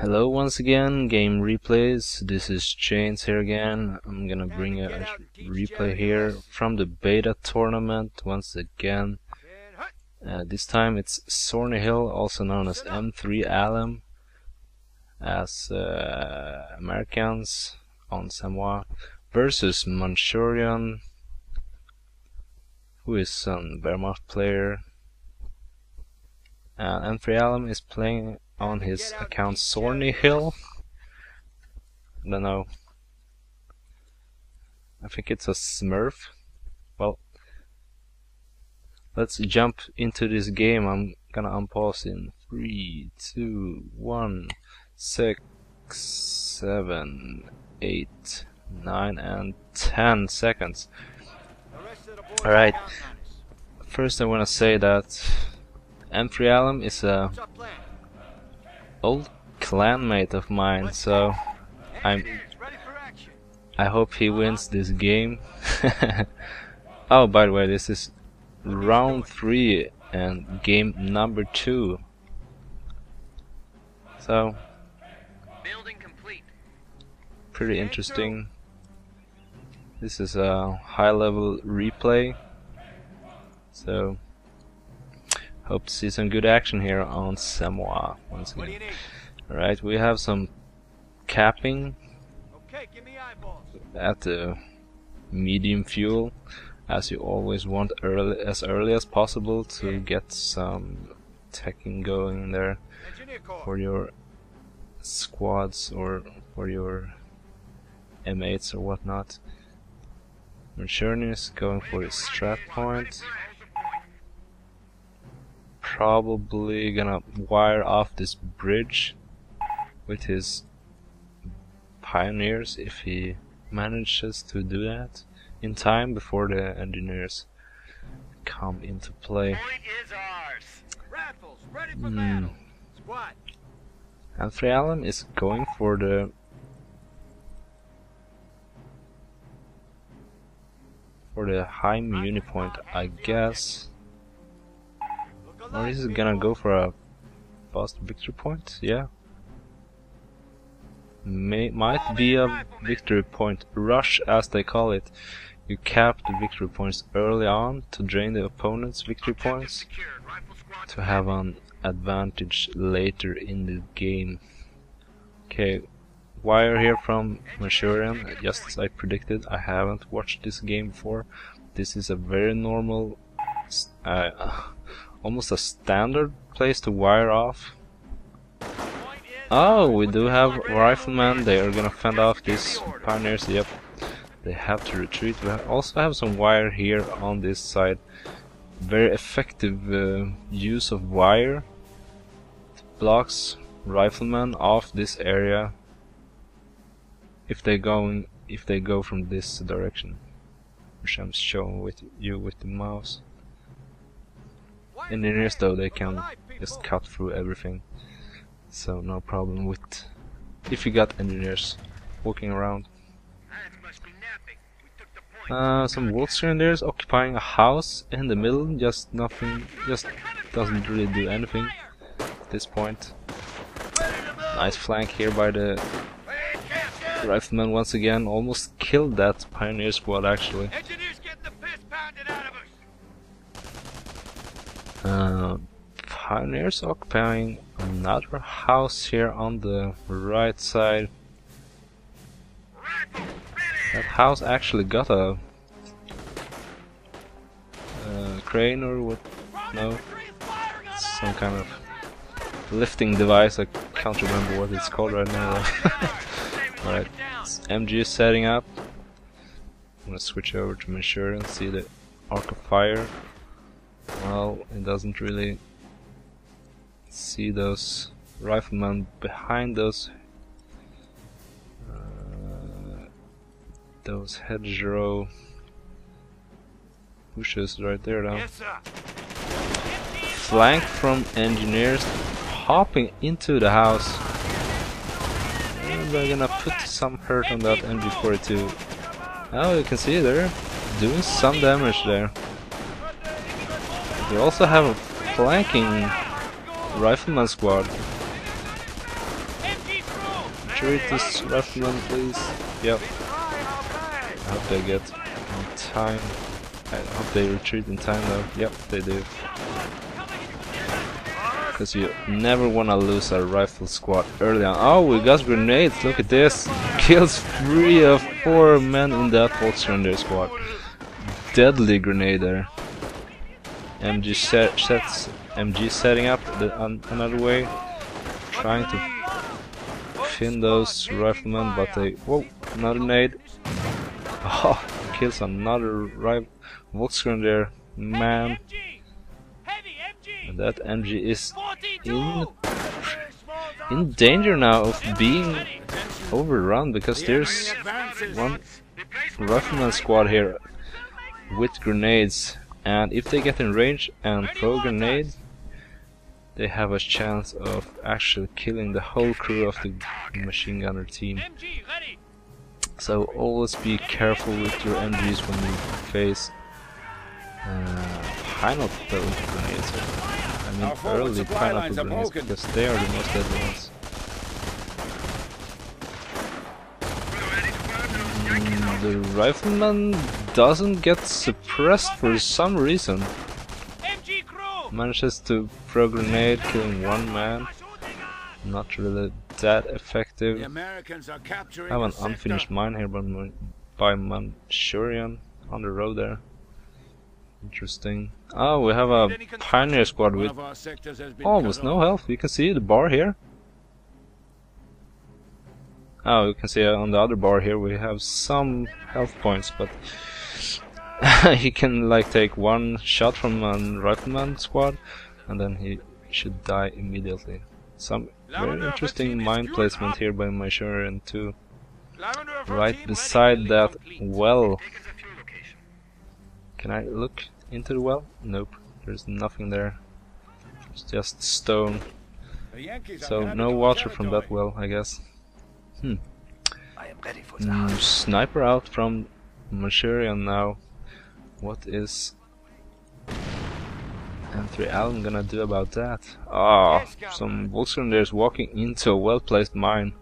Hello once again, Game Replays, this is Chains here again. I'm gonna bring a replay here from the beta tournament once again. This time it's Sorny Hill, also known as M3allem, as Americans on Samoa, versus Manchurian, who is a Wehrmacht player. M3allem is playing on his account Sorny Hill. I don't know. I think it's a smurf. Well, let's jump into this game. I'm gonna unpause in 3, 2, 1, 6, 7, 8, 9, and 10 seconds. Alright. First I wanna say that M3allem is a old clanmate of mine, so I hope he wins this game. Oh, by the way, this is round 3 and game number 2. So pretty interesting. This is a high-level replay, so hope to see some good action here on Samoa once again. Alright, we have some capping at the medium fuel, as you always want early as possible to get some teching going there for your squads or for your M8s or whatnot. Manchurian is going for his strat point. Probably gonna wire off this bridge with his pioneers if he manages to do that in time before the engineers come into play. M3allem is going for the high muni point, I guess. Or is it gonna go for a fast victory point? Yeah. Might be a victory point rush, as they call it. You cap the victory points early on to drain the opponent's victory points to have an advantage later in the game. Okay, wire here from Manchurian, just as I predicted. I haven't watched this game before. This is a very normal almost a standard place to wire off. Oh, we do have riflemen. They are gonna fend off these pioneers. Yep, they have to retreat. We also have some wire here on this side. Very effective use of wire. It blocks riflemen off this area if they go from this direction, which I'm showing with you with the mouse. Engineers, though, they can just cut through everything, so no problem with if you got engineers walking around. Some Volksgrenadiers occupying a house in the middle, just nothing, just doesn't really do anything at this point. Nice flank here by the riflemen once again. Almost killed that pioneer squad actually. Pioneers occupying another house here on the right side. That house actually got a crane or what? No, some kind of lifting device. I can't remember what it's called right now. Alright, MG is setting up. I'm gonna switch over to Mishur and see the arc of fire. Well, it doesn't really see those riflemen behind those hedgerow bushes right there now. Yes, flank from engineers, hopping into the house. And they're gonna put some hurt on that MG42. Oh, you can see they're doing some damage there. They also have a flanking rifleman squad. shoot this rifleman, please? Yep. I hope they get in time. I hope they retreat in time though. Yep, they do. Because you never want to lose a rifle squad early on. Oh, we got grenades, look at this. Kills 3 of 4 men in that Volksgrenadier squad. Deadly grenader. MG sets MG setting up another way. Trying to fin those riflemen, but they... Whoa, another nade. Oh, kills another rival Volksgrenadier man. And that MG is in danger now of being overrun because there's one rifleman squad here with grenades, and if they get in range and throw grenades, they have a chance of actually killing the whole crew of the machine gunner team. So always be careful with your MGs when you face pineapple grenades. I mean early pineapple grenades, because they are the most deadly ones. The rifleman doesn't get suppressed for some reason. Manages to throw grenade, killing one man. Not really that effective. I have an unfinished mine here by Manchurian on the road there. Interesting. Oh, we have a pioneer squad with almost no health. You can see the bar here. Oh, you can see on the other bar here we have some health points, but he can like take one shot from a rifleman squad and then he should die immediately. Some very interesting mine placement here by Mishur too, right beside that well. Can I look into the well? Nope, there's nothing there, it's just stone, so no water from that well, I guess. Sniper out from Manchurian now. What is M3allem gonna do about that? Ah, oh, some Volksgrenadiers walking into a well-placed mine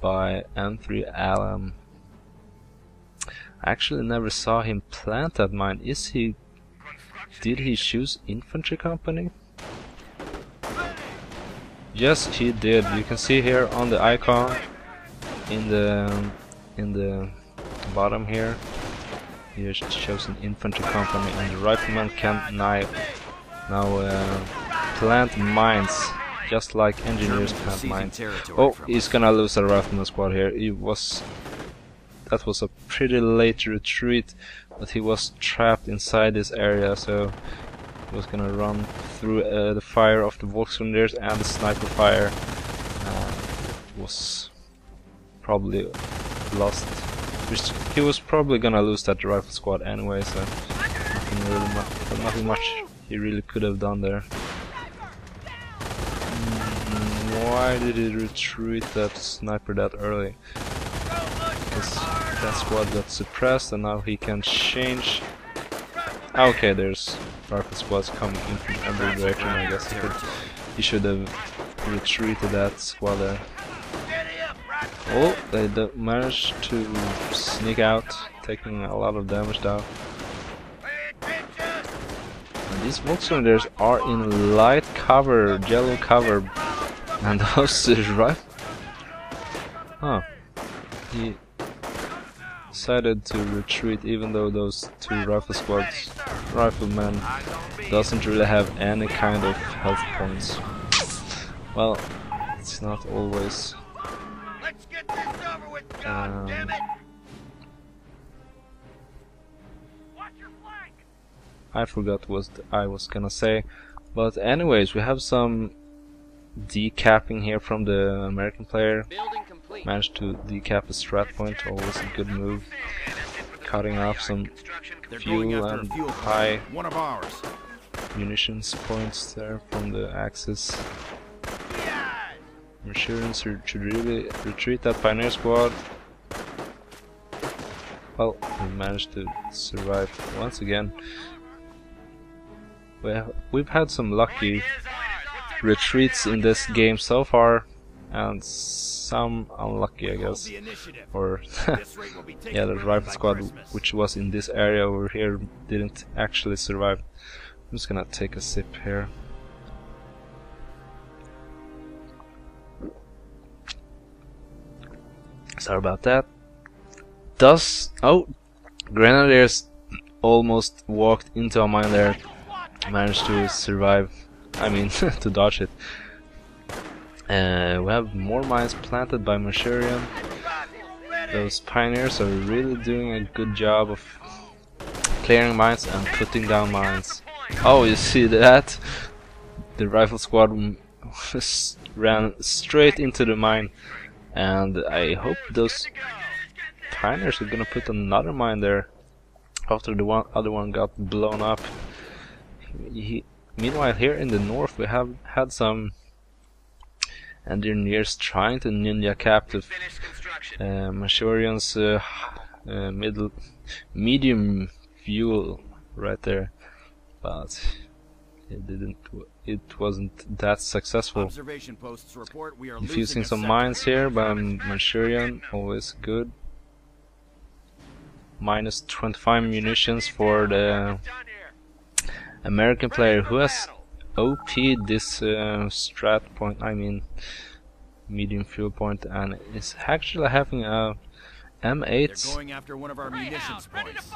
by M3allem. I actually never saw him plant that mine. Is he... did he choose infantry company? Yes, he did. You can see here on the icon in the bottom here. He has chosen infantry company, and the rifleman can now plant mines, just like engineers plant mines. Oh, he's gonna lose a rifleman squad here. It was... that was a pretty late retreat, but he was trapped inside this area, so he was gonna run through the fire of the Volkswendeers and the sniper fire. It was probably lost. He was probably gonna lose that rifle squad anyway, so nothing much he really could have done there. Why did he retreat that sniper that early? Because that squad got suppressed and now he can change. Okay, there's rifle squads coming in from every direction, I guess. He should have retreated that squad there. Oh, they managed to sneak out, taking a lot of damage down. And these Volksgrenadiers are in light cover, yellow cover, and those rifle... Huh. He decided to retreat even though those two rifle squads, riflemen, doesn't really have any kind of health points. Well, it's not always... I forgot what I was gonna say, but anyways, we have some decapping here from the American player. Managed to decap a strat point, always a good move. Cutting off some fuel and high munitions points there from the Axis. Insurance should really retreat that pioneer squad. Well, we managed to survive once again. Well, we've had some lucky retreats in this game so far, and some unlucky, I guess. Or yeah, the rifle squad, which was in this area over here, didn't actually survive. I'm just gonna take a sip here. Sorry about that. Oh, Grenadiers almost walked into a mine there. Managed to survive. I mean, to dodge it. We have more mines planted by Manchurian. Those pioneers are really doing a good job of clearing mines and putting down mines. Oh, you see that? The rifle squad ran straight into the mine, and I hope those pioneers are gonna put another mine there after the other one got blown up. Meanwhile, here in the north, we have had some engineers trying to ninja captive Manchurian's medium fuel right there, but it didn't. It wasn't that successful. Observation posts report we are defusing some mines here by Manchurian, always good. Minus 25 munitions for the American player who has OP'd this strat point, I mean medium fuel point, and is actually having a M8 going after one of our munitions points.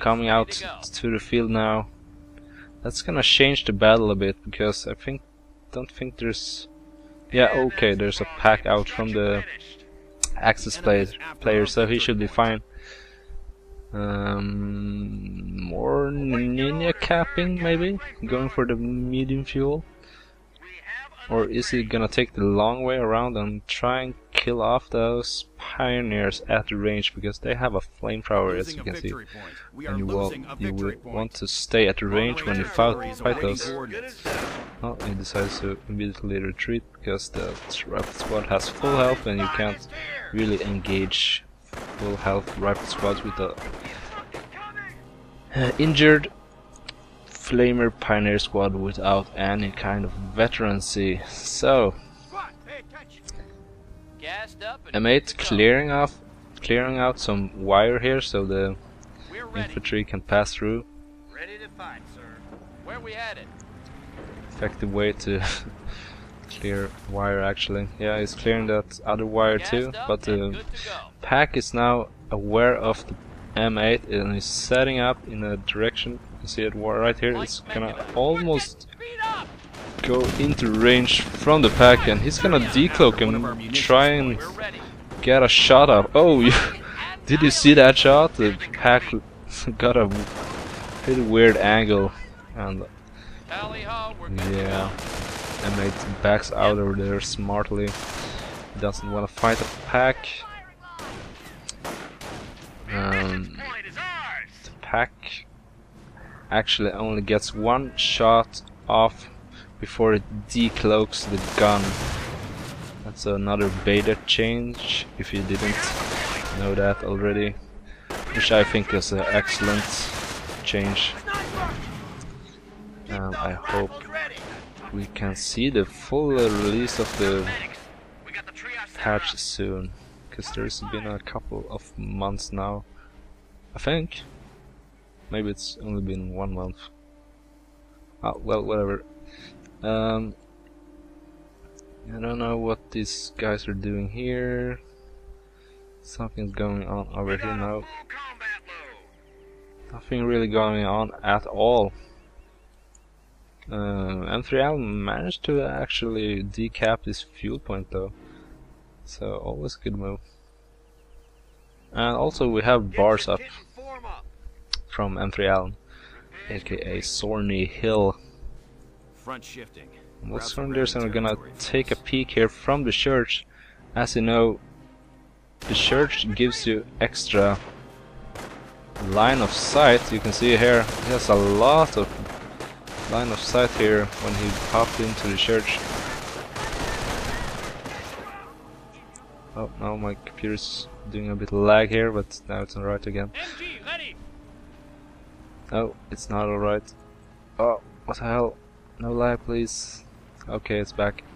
Coming out to the field now. That's gonna change the battle a bit, because I don't think there's, yeah, okay, there's a pack out from the Axis player, so he should be fine. More ninja capping, maybe? Going for the medium fuel? Or is he gonna take the long way around and try and kill off those pioneers at the range, because they have a flamethrower, as you can see. And you will want to stay at the range when you fight those. Oh, he decides to immediately retreat, because the rifle squad has full health and you can't really engage full health rifle squads with the injured flamer pioneer squad without any kind of veterancy. So M8 clearing out some wire here so the infantry can pass through. Ready to fight, sir. Where we headed? Effective way to clear wire, actually. Yeah, he's clearing that other wire too, but the pack is now aware of the M8 and is setting up in a direction. You can see it right here. It's gonna almost go into range from the pack, and he's gonna decloak and try and get a shot up. Oh, did you see that shot? The pack got a pretty weird angle, and yeah, M8 backs out over there smartly. He doesn't want to fight the pack. The pack actually only gets one shot off before it decloaks the gun. That's another beta change, if you didn't know that already, which I think is an excellent change. I hope we can see the full release of the patch soon, because there's been a couple of months now, I think. Maybe it's only been 1 month. Oh, well, whatever. I don't know what these guys are doing here. Something's going on over here now. Nothing really going on at all. M3allem managed to actually decap this fuel point though, so always a good move. And also we have bars up from M3allem, aka Sorny Hill. Volkswendeers are gonna take a peek here from the church. As you know, the church gives you extra line of sight. You can see here, he has a lot of line of sight here when he popped into the church. Oh, now my computer's doing a bit lag here, but now it's alright again. No, it's not alright. Oh, what the hell? No lag, please. Okay, it's back.